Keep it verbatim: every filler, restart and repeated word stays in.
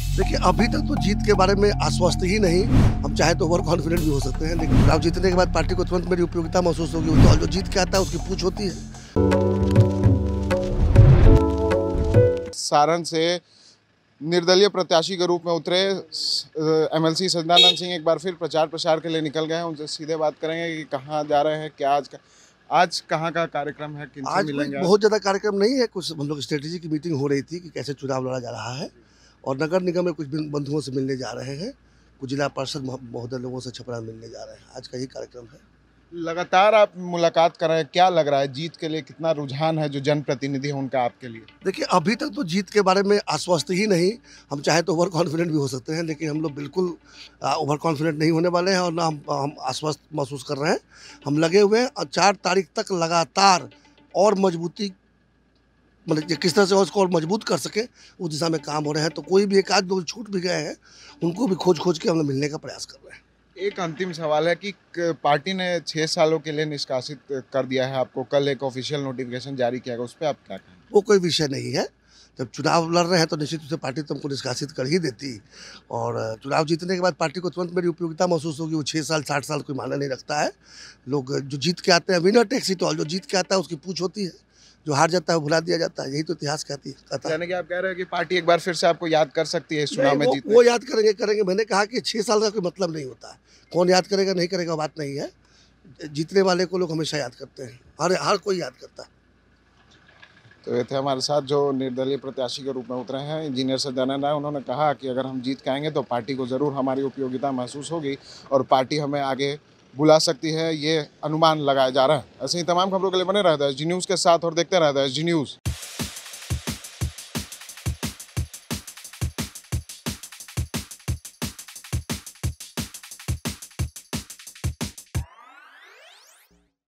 देखिए अभी तक तो जीत के बारे में आश्वस्त ही नहीं, हम चाहे तो ओवर कॉन्फिडेंट भी हो सकते हैं, लेकिन चुनाव जीतने के बाद पार्टी को तुरंत मेरी उपयोगिता महसूस होगी। तो जो जीत के आता है उसकी पूछ होती है। सारण से निर्दलीय प्रत्याशी के रूप में उतरे एमएलसी सच्चिदानंद सिंह एक बार फिर प्रचार प्रसार के लिए निकल गए हैं। उनसे सीधे बात करेंगे कि कहाँ जा रहे हैं, क्या आज का आज कहाँ का कार्यक्रम है, किनसे मिलेंगे। बहुत ज़्यादा कार्यक्रम नहीं है, कुछ हम लोग स्ट्रेटेजी की मीटिंग हो रही थी कि कैसे चुनाव लड़ा जा रहा है, और नगर निगम में कुछ बंधुओं से मिलने जा रहे हैं, कुछ जिला पार्षद महोदय लोगों से छपरा मिलने जा रहे हैं। आज का ये कार्यक्रम है। लगातार आप मुलाकात कर रहे हैं, क्या लग रहा है जीत के लिए कितना रुझान है जो जनप्रतिनिधि है उनका आपके लिए? देखिए अभी तक तो जीत के बारे में आश्वस्त ही नहीं, हम चाहे तो ओवर कॉन्फिडेंट भी हो सकते हैं, लेकिन हम लोग बिल्कुल ओवर कॉन्फिडेंट नहीं होने वाले हैं और ना हम हम आश्वस्त महसूस कर रहे हैं। हम लगे हुए हैं चार तारीख तक लगातार और मजबूती, मतलब किस तरह से उसको और मजबूत कर सके उस दिशा में काम हो रहे हैं। तो कोई भी एक आध लोग छूट भी गए हैं, उनको भी खोज खोज के हम लोग मिलने का प्रयास कर रहे हैं। एक अंतिम सवाल है कि पार्टी ने छः सालों के लिए निष्कासित कर दिया है आपको, कल एक ऑफिशियल नोटिफिकेशन जारी किया गया, उस पर आप क्या कहें? वो कोई विषय नहीं है, जब चुनाव लड़ रहे हैं तो निश्चित रूप से पार्टी तुमको निष्कासित कर ही देती, और चुनाव जीतने के बाद पार्टी को तुरंत मेरी उपयोगिता महसूस होगी। वो छः साल साठ साल कोई माना नहीं रखता है। लोग जो जीत के आते हैं, विनर टेक्स इट ऑल, जो जीत के आता है उसकी पूछ होती है, जो हार जाता है भुला दिया जाता है, यही तो इतिहास कहती है, कहता है। यानी कि आप कह रहे हो कि पार्टी एक बार फिर से आपको याद कर सकती है इस चुनाव में जीतने? वो याद करेंगे करेंगे मैंने कहा कि छः साल का कोई मतलब नहीं होता है, कौन याद करेगा नहीं करेगा बात नहीं है, जीतने वाले को लोग हमेशा याद करते हैं, हर हर कोई याद करता है। तो ये थे हमारे साथ जो निर्दलीय प्रत्याशी के रूप में उतरे हैं इंजीनियर सच्चिदानंद राय। उन्होंने कहा कि अगर हम जीत के आएंगे तो पार्टी को ज़रूर हमारी उपयोगिता महसूस होगी और पार्टी हमें आगे बुला सकती है, ये अनुमान लगाया जा रहा है। ऐसे ही तमाम खबरों के लिए बने रहता है जी न्यूज़ के साथ और देखते रहता है जी न्यूज़।